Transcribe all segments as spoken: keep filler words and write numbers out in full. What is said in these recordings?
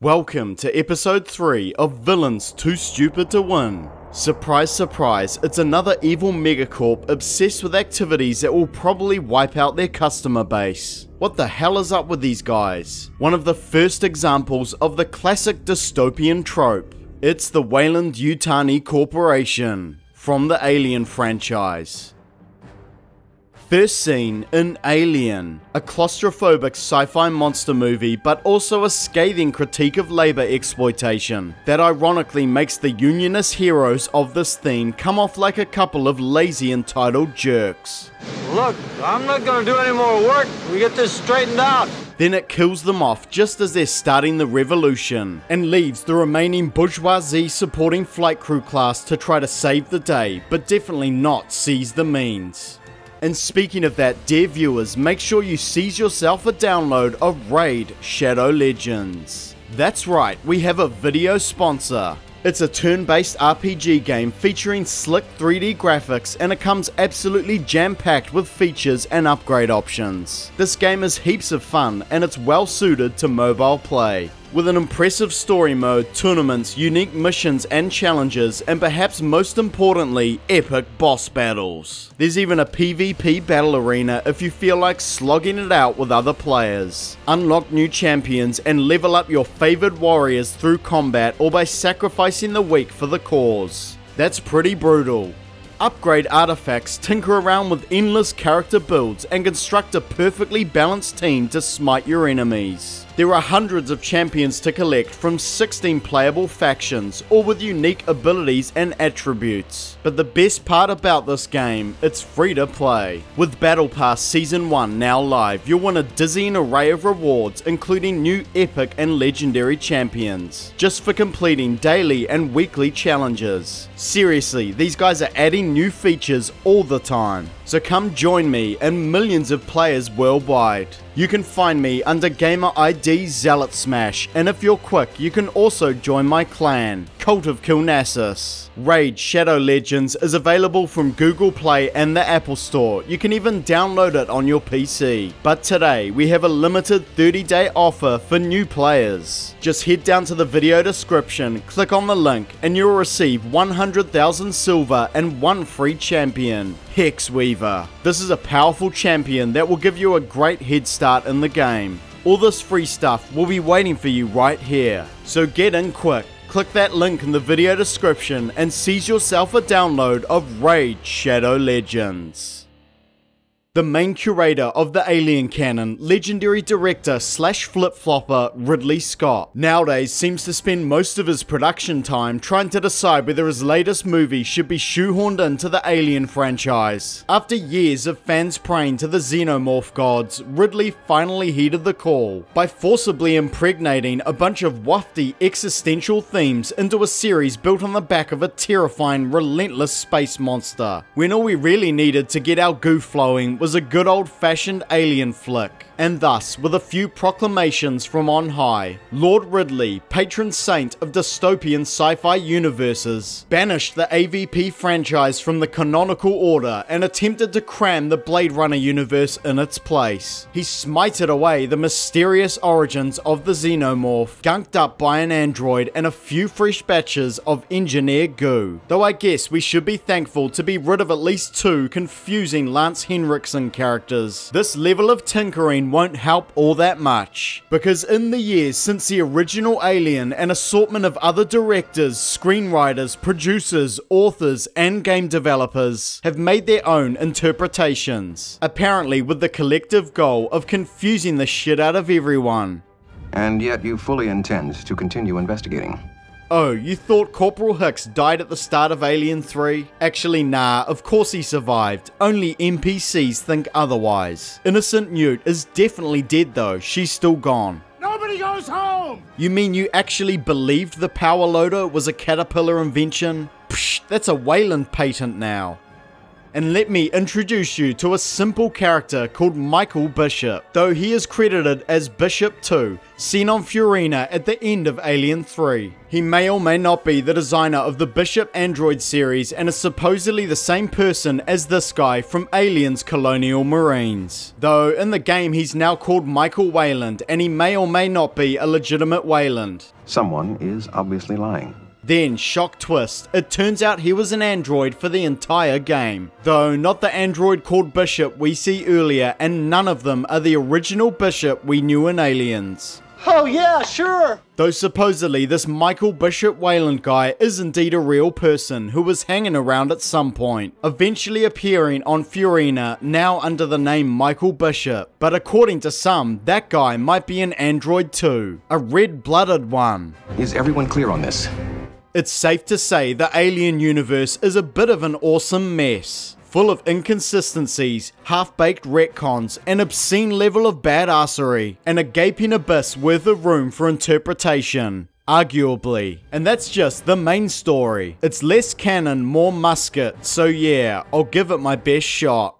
Welcome to episode three of Villains Too Stupid to Win. Surprise, surprise, it's another evil megacorp obsessed with activities that will probably wipe out their customer base. What the hell is up with these guys? One of the first examples of the classic dystopian trope. It's the Weyland-Yutani Corporation from the Alien franchise. First seen in Alien, a claustrophobic sci-fi monster movie but also a scathing critique of labour exploitation that ironically makes the unionist heroes of this theme come off like a couple of lazy entitled jerks. Look, I'm not gonna do any more work, we get this straightened out. Then it kills them off just as they're starting the revolution and leaves the remaining bourgeoisie supporting flight crew class to try to save the day but definitely not seize the means. And speaking of that, dear viewers, make sure you seize yourself a download of Raid Shadow Legends. That's right, we have a video sponsor. It's a turn-based R P G game featuring slick three D graphics, and it comes absolutely jam-packed with features and upgrade options. This game is heaps of fun and it's well suited to mobile play. With an impressive story mode, tournaments, unique missions and challenges, and perhaps most importantly, epic boss battles. There's even a PvP battle arena if you feel like slogging it out with other players. Unlock new champions and level up your favoured warriors through combat or by sacrificing the weak for the cause. That's pretty brutal. Upgrade artifacts, tinker around with endless character builds, and construct a perfectly balanced team to smite your enemies. There are hundreds of champions to collect from sixteen playable factions, all with unique abilities and attributes. But the best part about this game, it's free to play. With Battle Pass Season one now live, you'll win a dizzying array of rewards, including new epic and legendary champions, just for completing daily and weekly challenges. Seriously, these guys are adding new features all the time. So come join me and millions of players worldwide. You can find me under Gamer I D Zealot Smash, and if you're quick, you can also join my clan, Cult of Kilnassus. Raid Shadow Legends is available from Google Play and the Apple Store. You can even download it on your P C. But today, we have a limited thirty day offer for new players. Just head down to the video description, click on the link, and you'll receive one hundred thousand silver and one free champion, Hex Weaver. This is a powerful champion that will give you a great head start in the game. All this free stuff will be waiting for you right here. So get in quick, click that link in the video description and seize yourself a download of Raid Shadow Legends. The main curator of the Alien canon, legendary director slash flip-flopper Ridley Scott, nowadays seems to spend most of his production time trying to decide whether his latest movie should be shoehorned into the Alien franchise. After years of fans praying to the Xenomorph gods, Ridley finally heeded the call by forcibly impregnating a bunch of wafty existential themes into a series built on the back of a terrifying, relentless space monster, when all we really needed to get our goo flowing was a good old-fashioned alien flick. And thus, with a few proclamations from on high, Lord Ridley, patron saint of dystopian sci-fi universes, banished the A V P franchise from the canonical order and attempted to cram the Blade Runner universe in its place. He smited away the mysterious origins of the Xenomorph, gunked up by an android and a few fresh batches of engineer goo. Though I guess we should be thankful to be rid of at least two confusing Lance Henriksen characters. This level of tinkering won't help all that much, because in the years since the original Alien, an assortment of other directors, screenwriters, producers, authors and game developers have made their own interpretations, apparently with the collective goal of confusing the shit out of everyone. And yet you fully intend to continue investigating. Oh, you thought Corporal Hicks died at the start of Alien three? Actually nah, of course he survived, only N P Cs think otherwise. Innocent Newt is definitely dead though, she's still gone. Nobody goes home! You mean you actually believed the power loader was a caterpillar invention? Psh, that's a Weyland patent now. and let me introduce you to a simple character called Michael Bishop, though he is credited as Bishop two, seen on Furina at the end of Alien three. He may or may not be the designer of the Bishop android series and is supposedly the same person as this guy from Aliens Colonial Marines, though in the game he's now called Michael Weyland and he may or may not be a legitimate Weyland. Someone is obviously lying. Then, shock twist, it turns out he was an android for the entire game, though not the android called Bishop we see earlier, and none of them are the original Bishop we knew in Aliens. Oh yeah, sure! Though supposedly this Michael Bishop Weyland guy is indeed a real person who was hanging around at some point, eventually appearing on Furina, now under the name Michael Bishop, but according to some, that guy might be an android too, a red-blooded one. Is everyone clear on this? It's safe to say the Alien universe is a bit of an awesome mess, full of inconsistencies, half-baked retcons, an obscene level of badassery, and a gaping abyss worth of room for interpretation, arguably. And that's just the main story. It's less canon, more musket, so yeah, I'll give it my best shot.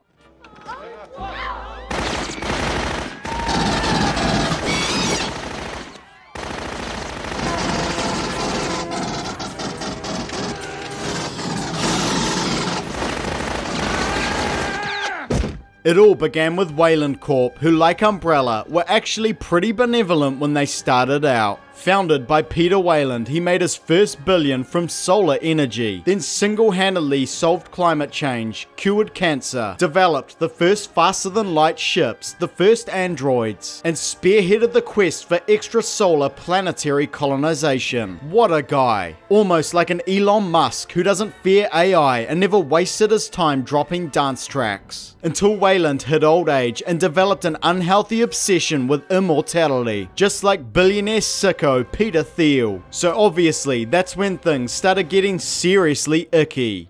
It all began with Weyland Corp, who, like Umbrella, were actually pretty benevolent when they started out. Founded by Peter Weyland, he made his first billion from solar energy, then single-handedly solved climate change, cured cancer, developed the first faster-than-light ships, the first androids, and spearheaded the quest for extrasolar planetary colonization. What a guy. Almost like an Elon Musk who doesn't fear A I and never wasted his time dropping dance tracks. Until Weyland hit old age and developed an unhealthy obsession with immortality, just like billionaire sicko Peter Thiel. So obviously that's when things started getting seriously icky.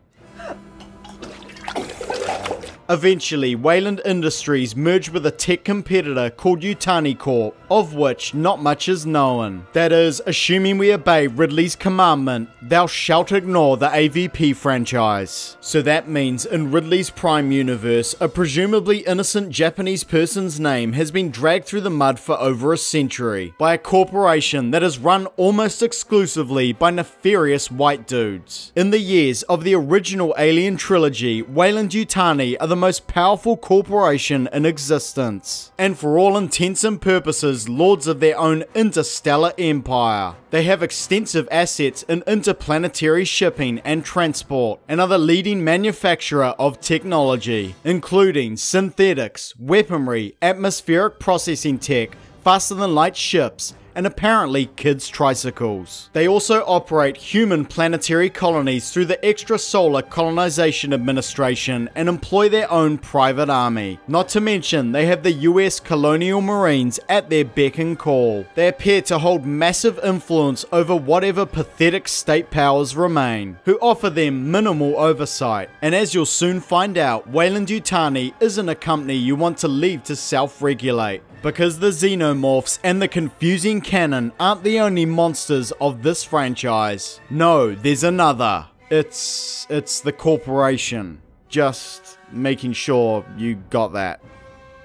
Eventually, Weyland Industries merged with a tech competitor called Yutani Corp, of which not much is known. That is, assuming we obey Ridley's commandment, thou shalt ignore the A V P franchise. So that means in Ridley's Prime universe, a presumably innocent Japanese person's name has been dragged through the mud for over a century by a corporation that is run almost exclusively by nefarious white dudes. In the years of the original Alien trilogy, Weyland-Yutani are the most powerful corporation in existence, and for all intents and purposes lords of their own interstellar empire. They have extensive assets in interplanetary shipping and transport, and are the leading manufacturer of technology, including synthetics, weaponry, atmospheric processing tech, faster-than-light ships, and apparently kids' tricycles. They also operate human planetary colonies through the Extrasolar Colonization Administration and employ their own private army. Not to mention, they have the U S Colonial Marines at their beck and call. They appear to hold massive influence over whatever pathetic state powers remain, who offer them minimal oversight. And as you'll soon find out, Weyland-Yutani isn't a company you want to leave to self-regulate, because the Xenomorphs and the confusing canon aren't the only monsters of this franchise. No, there's another. It's... it's the corporation. Just making sure you got that.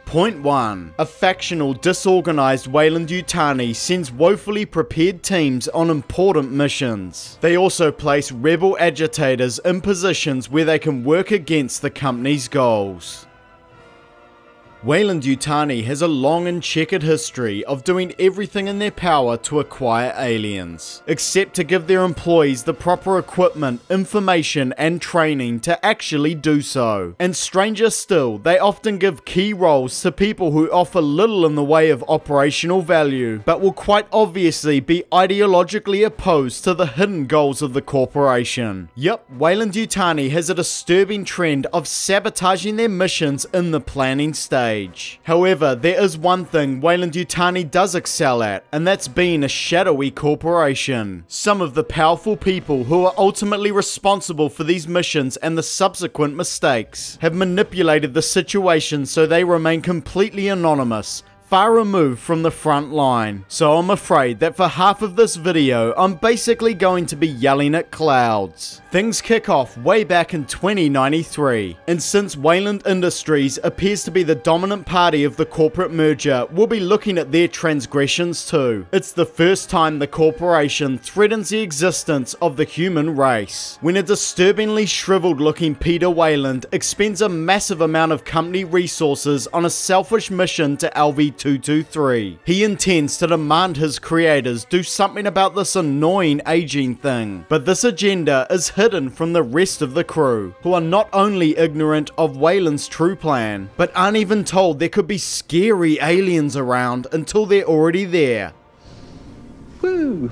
Point one. A factional, disorganized Weyland-Yutani sends woefully prepared teams on important missions. They also place rebel agitators in positions where they can work against the company's goals. Weyland-Yutani has a long and checkered history of doing everything in their power to acquire aliens, except to give their employees the proper equipment, information and training to actually do so. And stranger still, they often give key roles to people who offer little in the way of operational value, but will quite obviously be ideologically opposed to the hidden goals of the corporation. Yep, Weyland-Yutani has a disturbing trend of sabotaging their missions in the planning stage. However, there is one thing Weyland-Yutani does excel at, and that's being a shadowy corporation. Some of the powerful people who are ultimately responsible for these missions and the subsequent mistakes have manipulated the situation so they remain completely anonymous, far removed from the front line, so I'm afraid that for half of this video I'm basically going to be yelling at clouds. Things kick off way back in twenty ninety-three, and since Weyland Industries appears to be the dominant party of the corporate merger, we'll be looking at their transgressions too. It's the first time the corporation threatens the existence of the human race, when a disturbingly shriveled looking Peter Weyland expends a massive amount of company resources on a selfish mission to L V two twenty-three. He intends to demand his creators do something about this annoying aging thing, but this agenda is hidden from the rest of the crew, who are not only ignorant of Weyland's true plan, but aren't even told there could be scary aliens around until they're already there. Woo!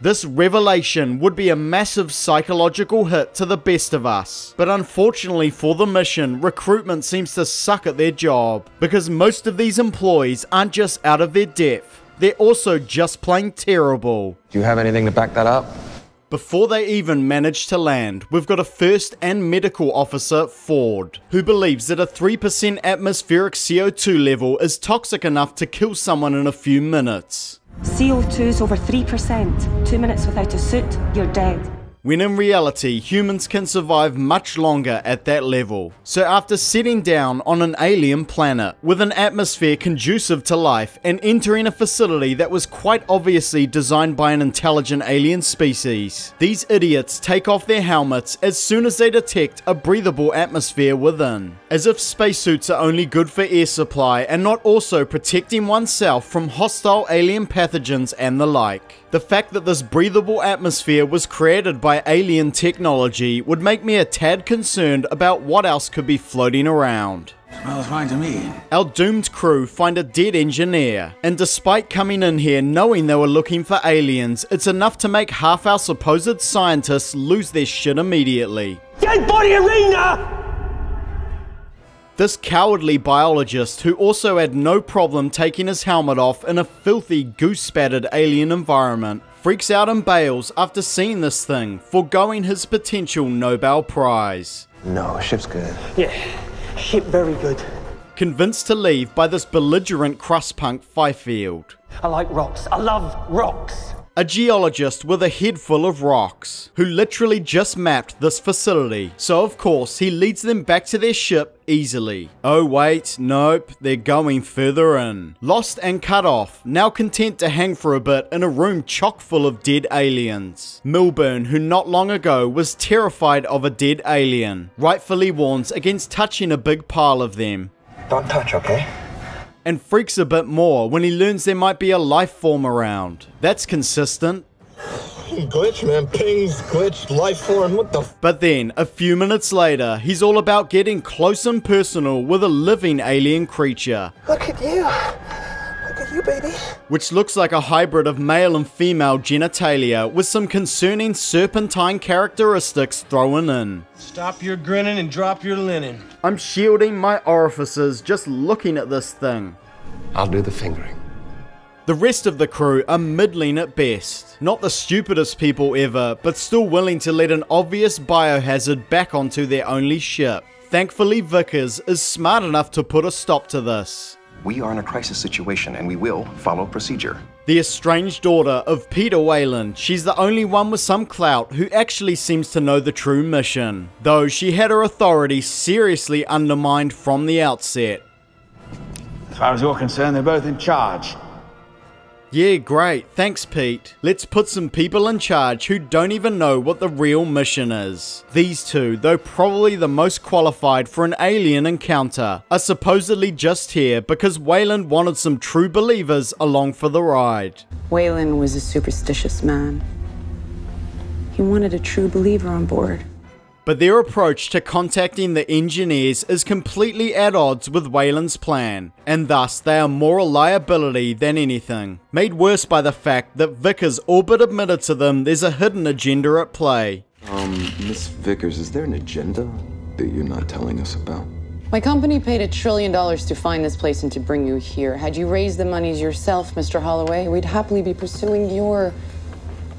This revelation would be a massive psychological hit to the best of us, but unfortunately for the mission, recruitment seems to suck at their job, because most of these employees aren't just out of their depth, they're also just plain terrible. Do you have anything to back that up? Before they even manage to land, we've got a first and medical officer, Ford, who believes that a three percent atmospheric C O two level is toxic enough to kill someone in a few minutes. C O two's over three percent. Two minutes without a suit, you're dead. When in reality, humans can survive much longer at that level. So after sitting down on an alien planet with an atmosphere conducive to life and entering a facility that was quite obviously designed by an intelligent alien species, these idiots take off their helmets as soon as they detect a breathable atmosphere within. As if spacesuits are only good for air supply and not also protecting oneself from hostile alien pathogens and the like. The fact that this breathable atmosphere was created by alien technology would make me a tad concerned about what else could be floating around. Smells fine to me. Our doomed crew find a dead engineer, and despite coming in here knowing they were looking for aliens, it's enough to make half our supposed scientists lose their shit immediately. Dead body arena! This cowardly biologist, who also had no problem taking his helmet off in a filthy goose-spattered alien environment, freaks out and bails after seeing this thing, foregoing his potential Nobel Prize. No, ship's good. Yeah, ship very good. Convinced to leave by this belligerent crust punk Fifield. I like rocks. I love rocks. A geologist with a head full of rocks, who literally just mapped this facility, so of course he leads them back to their ship easily. Oh wait, nope, they're going further in. Lost and cut off, now content to hang for a bit in a room chock full of dead aliens. Milburn, who not long ago was terrified of a dead alien, rightfully warns against touching a big pile of them. Don't touch, okay? And freaks a bit more when he learns there might be a life form around. That's consistent. Glitch, man. Pings, glitch, life form, what the f- But then, a few minutes later, he's all about getting close and personal with a living alien creature. Look at you. Look at you, baby. Which looks like a hybrid of male and female genitalia with some concerning serpentine characteristics thrown in. Stop your grinning and drop your linen. I'm shielding my orifices just looking at this thing. I'll do the fingering. The rest of the crew are middling at best. Not the stupidest people ever, but still willing to let an obvious biohazard back onto their only ship. Thankfully, Vickers is smart enough to put a stop to this. We are in a crisis situation and we will follow procedure. The estranged daughter of Peter Weyland, she's the only one with some clout who actually seems to know the true mission, though she had her authority seriously undermined from the outset. As far as you're concerned, they're both in charge. Yeah, great. Thanks, Pete. Let's put some people in charge who don't even know what the real mission is. These two, though probably the most qualified for an alien encounter, are supposedly just here because Weyland wanted some true believers along for the ride. Weyland was a superstitious man. He wanted a true believer on board. But their approach to contacting the engineers is completely at odds with Weyland's plan, and thus they are more a liability than anything. Made worse by the fact that Vickers all but admitted to them there's a hidden agenda at play. Um, Miss Vickers, is there an agenda that you're not telling us about? My company paid a trillion dollars to find this place and to bring you here. Had you raised the monies yourself, Mister Holloway, we'd happily be pursuing your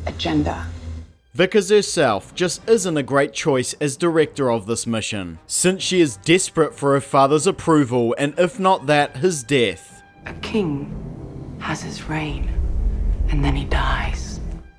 agenda. Vickers herself just isn't a great choice as director of this mission, since she is desperate for her father's approval and if not that, his death. A king has his reign, and then he dies.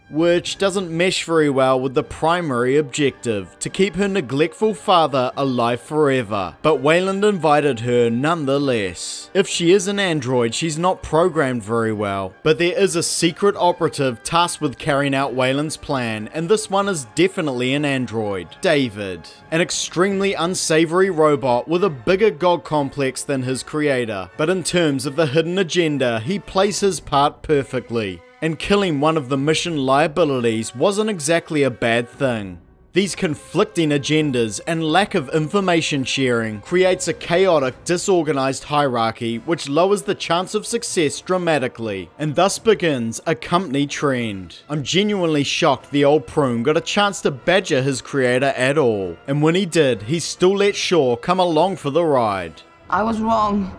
Which doesn't mesh very well with the primary objective, to keep her neglectful father alive forever, but Weyland invited her nonetheless. If she is an android, she's not programmed very well, but there is a secret operative tasked with carrying out Weyland's plan, and this one is definitely an android, David, an extremely unsavory robot with a bigger god complex than his creator, but in terms of the hidden agenda, he plays his part perfectly. And killing one of the mission liabilities wasn't exactly a bad thing. These conflicting agendas and lack of information sharing creates a chaotic, disorganized hierarchy which lowers the chance of success dramatically, and thus begins a company trend. I'm genuinely shocked the old prune got a chance to badger his creator at all, and when he did, he still let Shaw come along for the ride. I was wrong.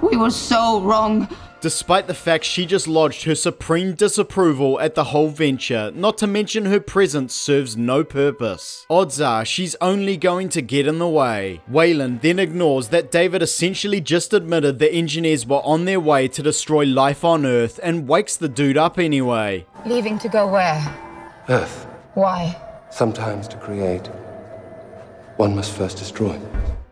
We were so wrong. Despite the fact she just lodged her supreme disapproval at the whole venture, not to mention her presence serves no purpose. Odds are she's only going to get in the way. Weyland then ignores that David essentially just admitted the engineers were on their way to destroy life on Earth and wakes the dude up anyway. Leaving to go where? Earth. Why? Sometimes to create, one must first destroy.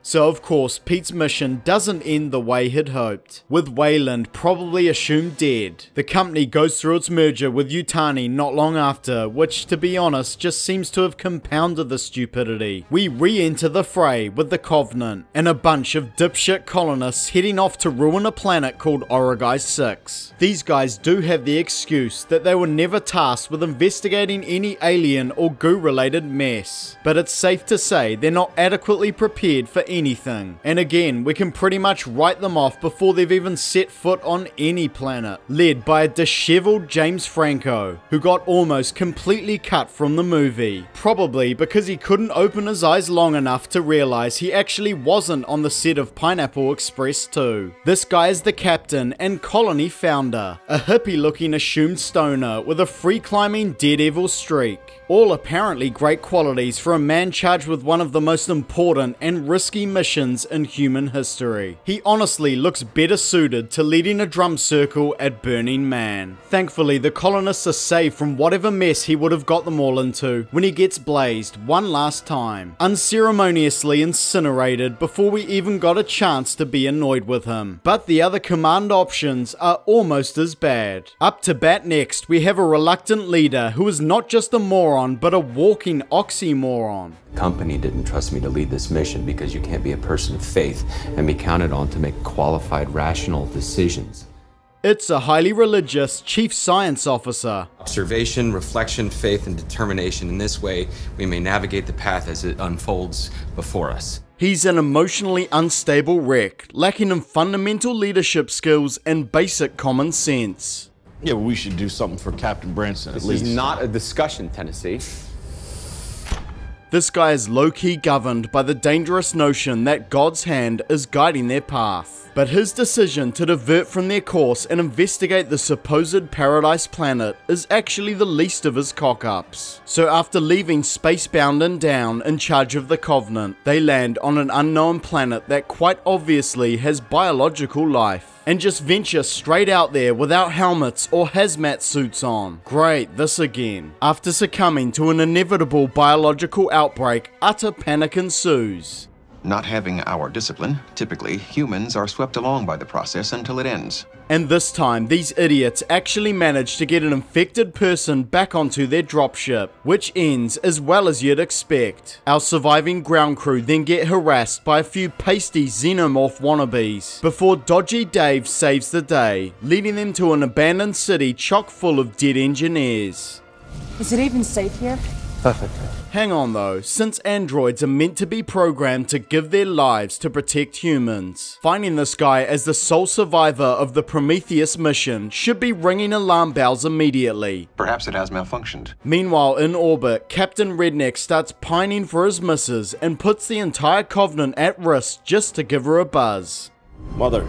So of course, Pete's mission doesn't end the way he'd hoped, with Weyland probably assumed dead. The company goes through its merger with Yutani not long after, which to be honest just seems to have compounded the stupidity. We re-enter the fray with the Covenant, and a bunch of dipshit colonists heading off to ruin a planet called Origai six. These guys do have the excuse that they were never tasked with investigating any alien or goo-related mess, but it's safe to say they're not adequately prepared for anything, and again we can pretty much write them off before they've even set foot on any planet, led by a disheveled James Franco who got almost completely cut from the movie, probably because he couldn't open his eyes long enough to realize he actually wasn't on the set of Pineapple Express two. This guy is the captain and colony founder, a hippie looking assumed stoner with a free climbing daredevil streak, all apparently great qualities for a man charged with one of the most important and risky missions in human history. He honestly looks better suited to leading a drum circle at Burning Man. Thankfully, the colonists are saved from whatever mess he would have got them all into when he gets blazed one last time, unceremoniously incinerated before we even got a chance to be annoyed with him. But the other command options are almost as bad. Up to bat next, we have a reluctant leader who is not just a moron but a walking oxymoron. Company didn't trust me to lead this mission because you can't be a person of faith and be counted on to make qualified, rational decisions. It's a highly religious chief science officer. Observation, reflection, faith, and determination. In this way, we may navigate the path as it unfolds before us. He's an emotionally unstable wreck, lacking in fundamental leadership skills and basic common sense. Yeah, well, we should do something for Captain Branson, at least. This is not a discussion, Tennessee. This guy is low-key governed by the dangerous notion that God's hand is guiding their path. But his decision to divert from their course and investigate the supposed paradise planet is actually the least of his cock-ups. So after leaving Spacebound and Down in charge of the Covenant, they land on an unknown planet that quite obviously has biological life, and just venture straight out there without helmets or hazmat suits on. Great, this again. After succumbing to an inevitable biological outbreak, utter panic ensues. Not having our discipline, typically humans are swept along by the process until it ends. And this time, these idiots actually manage to get an infected person back onto their dropship, which ends as well as you'd expect. Our surviving ground crew then get harassed by a few pasty xenomorph wannabes, before dodgy Dave saves the day, leading them to an abandoned city chock full of dead engineers. Is it even safe here? Perfectly. Hang on though, since androids are meant to be programmed to give their lives to protect humans, finding this guy as the sole survivor of the Prometheus mission should be ringing alarm bells immediately. Perhaps it has malfunctioned. Meanwhile, in orbit, Captain Redneck starts pining for his missus and puts the entire Covenant at risk just to give her a buzz. Mother,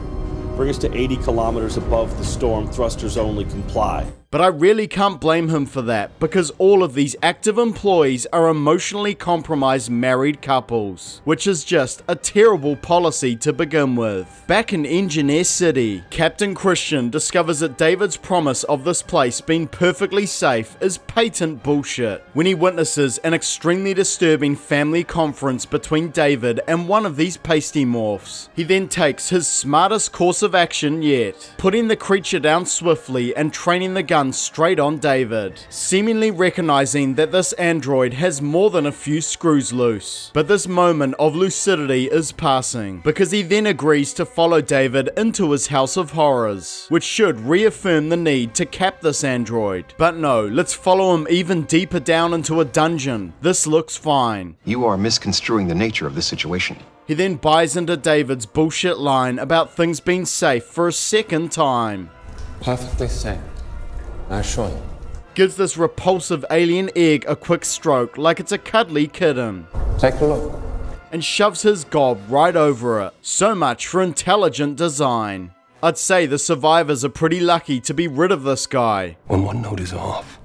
bring us to eighty kilometers above the storm, thrusters only, comply. But I really can't blame him for that, because all of these active employees are emotionally compromised married couples, which is just a terrible policy to begin with. Back in Engineer City, Captain Christian discovers that David's promise of this place being perfectly safe is patent bullshit, when he witnesses an extremely disturbing family conference between David and one of these pasty morphs. He then takes his smartest course of action yet, putting the creature down swiftly and training the gun straight on David, seemingly recognizing that this android has more than a few screws loose. But this moment of lucidity is passing, because he then agrees to follow David into his house of horrors, which should reaffirm the need to cap this android. But no, let's follow him even deeper down into a dungeon. This looks fine. You are misconstruing the nature of this situation. He then buys into David's bullshit line about things being safe for a second time. Perfectly safe. I show you. Gives this repulsive alien egg a quick stroke like it's a cuddly kitten. Take a look. And shoves his gob right over it. So much for intelligent design. I'd say the survivors are pretty lucky to be rid of this guy. When one note is off,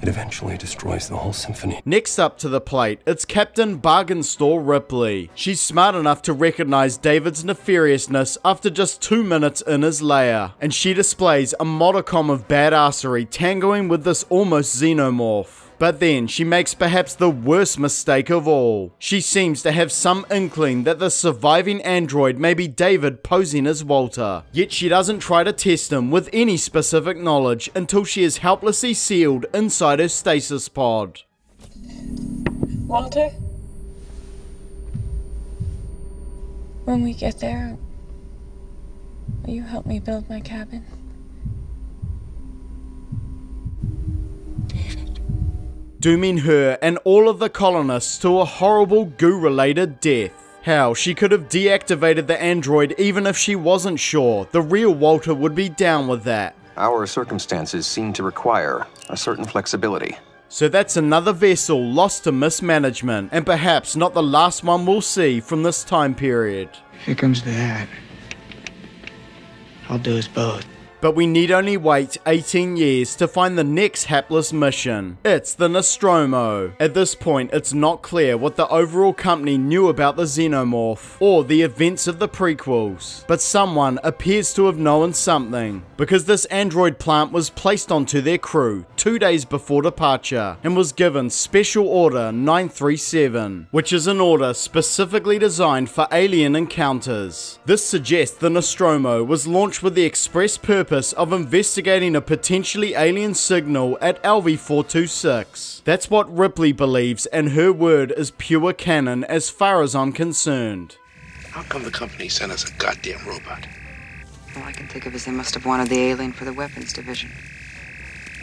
it eventually destroys the whole symphony. Next up to the plate, it's Captain Bargain Store Ripley. She's smart enough to recognize David's nefariousness after just two minutes in his lair, and she displays a modicum of badassery tangoing with this almost xenomorph. But then she makes perhaps the worst mistake of all. She seems to have some inkling that the surviving android may be David posing as Walter, yet she doesn't try to test him with any specific knowledge until she is helplessly sealed inside her stasis pod. Walter? When we get there, will you help me build my cabin? Dooming her and all of the colonists to a horrible goo-related death. How she could have deactivated the android even if she wasn't sure the real Walter would be down with that. Our circumstances seem to require a certain flexibility. So that's another vessel lost to mismanagement, and perhaps not the last one we'll see from this time period. If it comes to that, I'll do us both. But we need only wait eighteen years to find the next hapless mission. It's the Nostromo. At this point, it's not clear what the overall company knew about the Xenomorph, or the events of the prequels. But someone appears to have known something, because this android plant was placed onto their crew two days before departure, and was given Special Order nine three seven, which is an order specifically designed for alien encounters. This suggests the Nostromo was launched with the express purpose of investigating a potentially alien signal at L V four twenty-six. That's what Ripley believes, and her word is pure canon as far as I'm concerned. How come the company sent us a goddamn robot? All I can think of is they must have wanted the alien for the weapons division.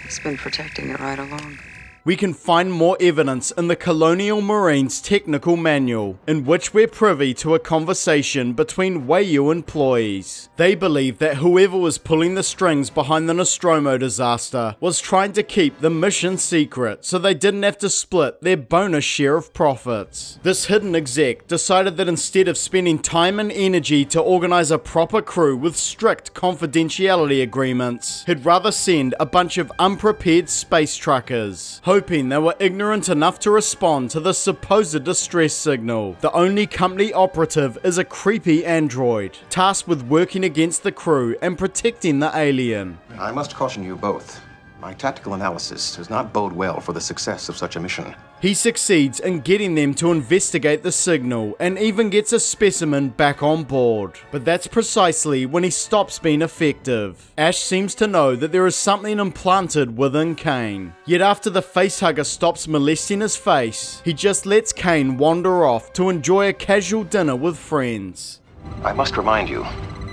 It's been protecting it right along. We can find more evidence in the Colonial Marines Technical Manual, in which we're privy to a conversation between Weyland employees. They believe that whoever was pulling the strings behind the Nostromo disaster was trying to keep the mission secret so they didn't have to split their bonus share of profits. This hidden exec decided that instead of spending time and energy to organize a proper crew with strict confidentiality agreements, he'd rather send a bunch of unprepared space truckers, hoping they were ignorant enough to respond to the supposed distress signal. The only company operative is a creepy android, tasked with working against the crew and protecting the alien. I must caution you both. My tactical analysis does not bode well for the success of such a mission. He succeeds in getting them to investigate the signal, and even gets a specimen back on board. But that's precisely when he stops being effective. Ash seems to know that there is something implanted within Kane. Yet after the facehugger stops molesting his face, he just lets Kane wander off to enjoy a casual dinner with friends. I must remind you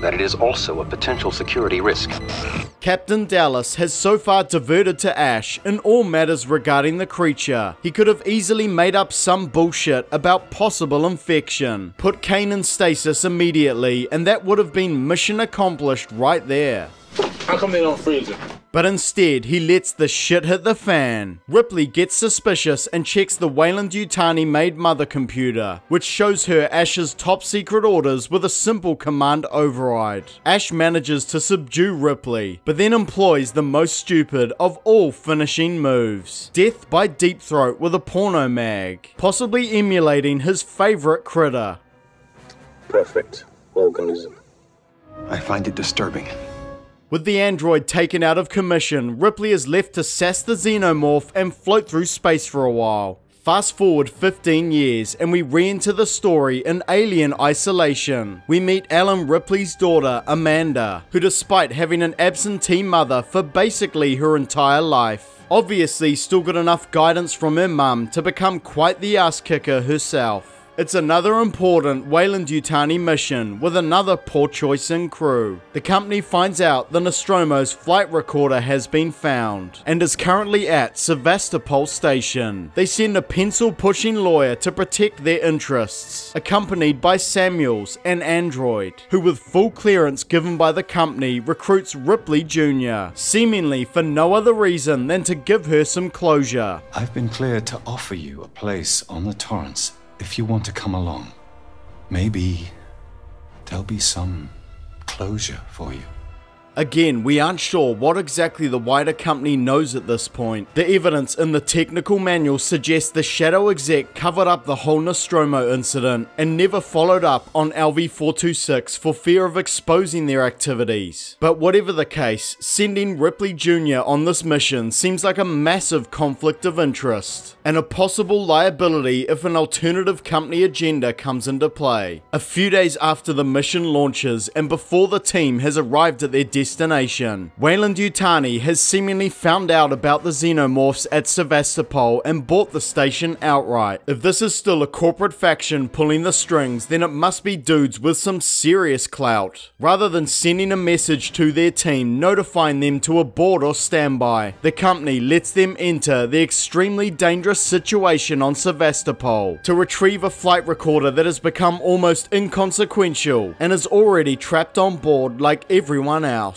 that it is also a potential security risk. Captain Dallas has so far diverted to Ash in all matters regarding the creature. He could have easily made up some bullshit about possible infection, put Kane in stasis immediately, and that would have been mission accomplished right there. How come they don't freeze it? But instead, he lets the shit hit the fan. Ripley gets suspicious and checks the Weyland-Yutani maid mother computer, which shows her Ash's top secret orders with a simple command override. Ash manages to subdue Ripley, but then employs the most stupid of all finishing moves. Death by deep throat with a porno mag, possibly emulating his favorite critter. Perfect organism. I find it disturbing. With the android taken out of commission, Ripley is left to sass the xenomorph and float through space for a while. Fast forward fifteen years and we re-enter the story in Alien Isolation. We meet Alan Ripley's daughter, Amanda, who despite having an absentee mother for basically her entire life, obviously still got enough guidance from her mum to become quite the ass kicker herself. It's another important Weyland-Yutani mission with another poor choice in crew. The company finds out the Nostromo's flight recorder has been found and is currently at Sevastopol station. They send a pencil-pushing lawyer to protect their interests, accompanied by Samuels, an android, who with full clearance given by the company recruits Ripley Junior, seemingly for no other reason than to give her some closure. I've been cleared to offer you a place on the Torrance. If you want to come along, maybe there'll be some closure for you. Again, we aren't sure what exactly the wider company knows at this point. The evidence in the technical manual suggests the Shadow exec covered up the whole Nostromo incident and never followed up on L V four twenty-six for fear of exposing their activities. But whatever the case, sending Ripley Junior on this mission seems like a massive conflict of interest and a possible liability if an alternative company agenda comes into play. A few days after the mission launches and before the team has arrived at their destination, destination. Weyland-Yutani has seemingly found out about the xenomorphs at Sevastopol and bought the station outright. If this is still a corporate faction pulling the strings, then it must be dudes with some serious clout. Rather than sending a message to their team notifying them to abort or standby, the company lets them enter the extremely dangerous situation on Sevastopol to retrieve a flight recorder that has become almost inconsequential and is already trapped on board like everyone else.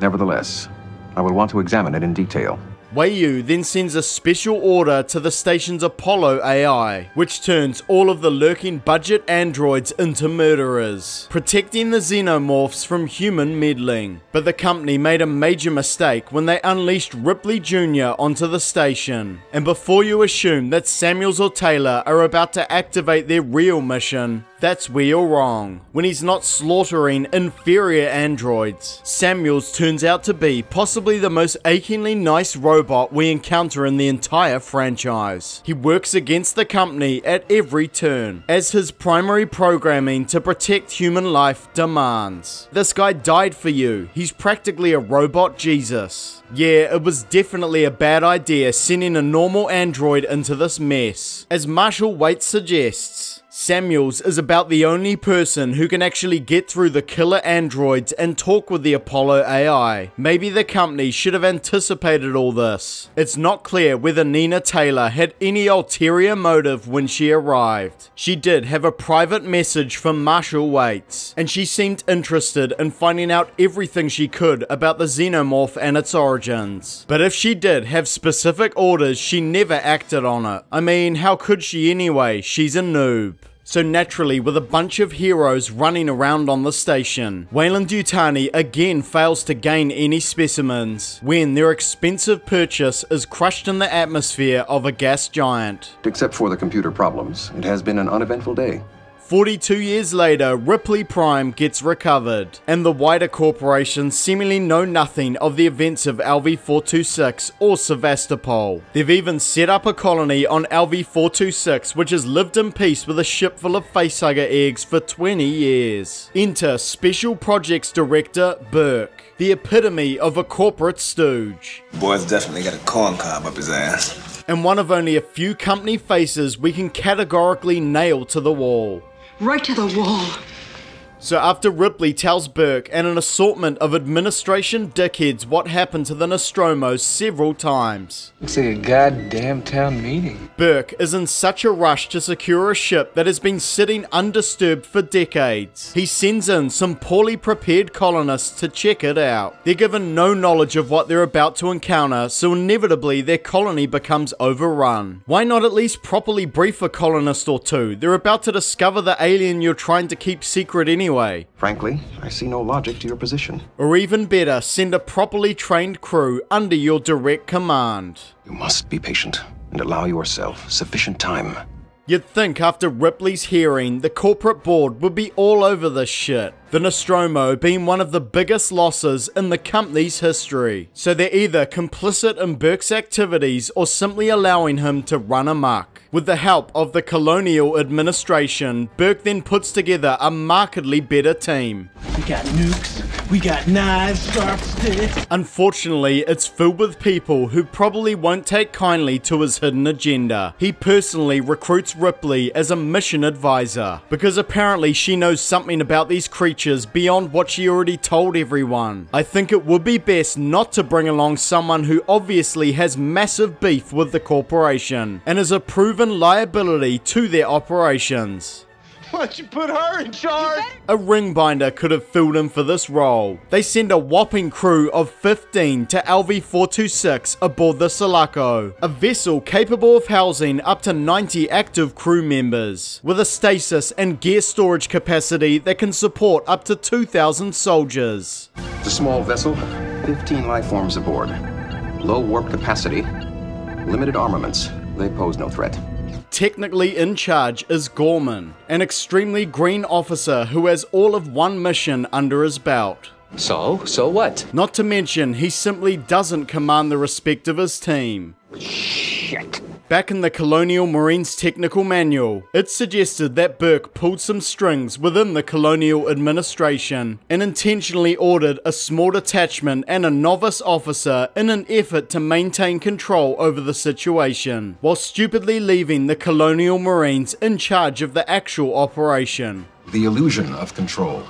Nevertheless, I will want to examine it in detail. Weyu then sends a special order to the station's Apollo A I, which turns all of the lurking budget androids into murderers, protecting the xenomorphs from human meddling. But the company made a major mistake when they unleashed Ripley Junior onto the station. And before you assume that Samuels or Taylor are about to activate their real mission, that's where you're wrong. When he's not slaughtering inferior androids, Samuels turns out to be possibly the most achingly nice robot we encounter in the entire franchise. He works against the company at every turn, as his primary programming to protect human life demands. This guy died for you. He's practically a robot Jesus. Yeah, it was definitely a bad idea sending a normal android into this mess. As Marshall Waite suggests, Samuels is about the only person who can actually get through the killer androids and talk with the Apollo A I. Maybe the company should have anticipated all this. It's not clear whether Nina Taylor had any ulterior motive when she arrived. She did have a private message from Marshall Waite, and she seemed interested in finding out everything she could about the xenomorph and its origins. But if she did have specific orders, she never acted on it. I mean, how could she anyway? She's a noob. So naturally, with a bunch of heroes running around on the station, Weyland-Yutani again fails to gain any specimens when their expensive purchase is crushed in the atmosphere of a gas giant. Except for the computer problems, it has been an uneventful day. forty-two years later, Ripley Prime gets recovered, and the wider corporation seemingly know nothing of the events of L V four twenty-six or Sevastopol. They've even set up a colony on L V four twenty-six which has lived in peace with a ship full of facehugger eggs for twenty years. Enter Special Projects Director Burke, the epitome of a corporate stooge. Boy's definitely got a corn cob up his ass. And one of only a few company faces we can categorically nail to the wall. Right to the wall. So after Ripley tells Burke and an assortment of administration dickheads what happened to the Nostromo several times. Looks like a goddamn town meeting. Burke is in such a rush to secure a ship that has been sitting undisturbed for decades. He sends in some poorly prepared colonists to check it out. They're given no knowledge of what they're about to encounter, so inevitably their colony becomes overrun. Why not at least properly brief a colonist or two? They're about to discover the alien you're trying to keep secret anyway. Frankly, I see no logic to your position. Or even better, send a properly trained crew under your direct command. You must be patient and allow yourself sufficient time. You'd think after Ripley's hearing, the corporate board would be all over this shit. The Nostromo being one of the biggest losses in the company's history. So they're either complicit in Burke's activities or simply allowing him to run amok. With the help of the colonial administration, Burke then puts together a markedly better team. We got nukes, we got knives, sharp sticks. Unfortunately, it's filled with people who probably won't take kindly to his hidden agenda. He personally recruits Ripley as a mission advisor, because apparently she knows something about these creatures beyond what she already told everyone. I think it would be best not to bring along someone who obviously has massive beef with the corporation, and is a proven liability to their operations. Why don't you put her in charge? A ring binder could have filled him for this role. They send a whopping crew of fifteen to L V four twenty-six aboard the Sulaco, a vessel capable of housing up to ninety active crew members, with a stasis and gear storage capacity that can support up to two thousand soldiers. It's a small vessel, fifteen lifeforms aboard, low warp capacity, limited armaments. They pose no threat. Technically in charge is Gorman, an extremely green officer who has all of one mission under his belt. So, so what? Not to mention, he simply doesn't command the respect of his team. Shit. Back in the Colonial Marines Technical Manual, it's suggested that Burke pulled some strings within the colonial administration and intentionally ordered a small detachment and a novice officer in an effort to maintain control over the situation, while stupidly leaving the Colonial Marines in charge of the actual operation. The illusion of control.